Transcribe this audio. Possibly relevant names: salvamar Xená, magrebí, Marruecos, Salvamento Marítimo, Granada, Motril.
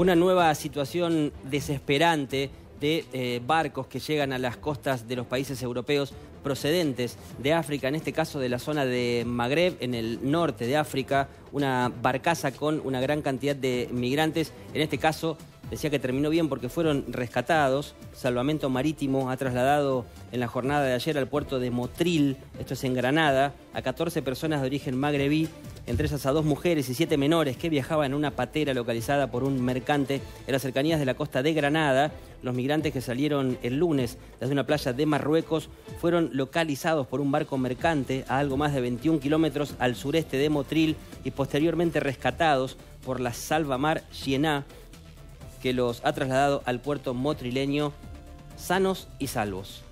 Una nueva situación desesperante de barcos que llegan a las costas de los países europeos procedentes de África, en este caso de la zona de Magreb, en el norte de África, una barcaza con una gran cantidad de migrantes. En este caso, decía que terminó bien porque fueron rescatados. Salvamento Marítimo ha trasladado en la jornada de ayer al puerto de Motril, esto es en Granada, a 14 personas de origen magrebí, entre ellas a 2 mujeres y 7 menores que viajaban en una patera localizada por un mercante en las cercanías de la costa de Granada. Los migrantes que salieron el lunes desde una playa de Marruecos fueron localizados por un barco mercante a algo más de 21 kilómetros al sureste de Motril y posteriormente rescatados por la salvamar Xená, que los ha trasladado al puerto motrileño sanos y salvos.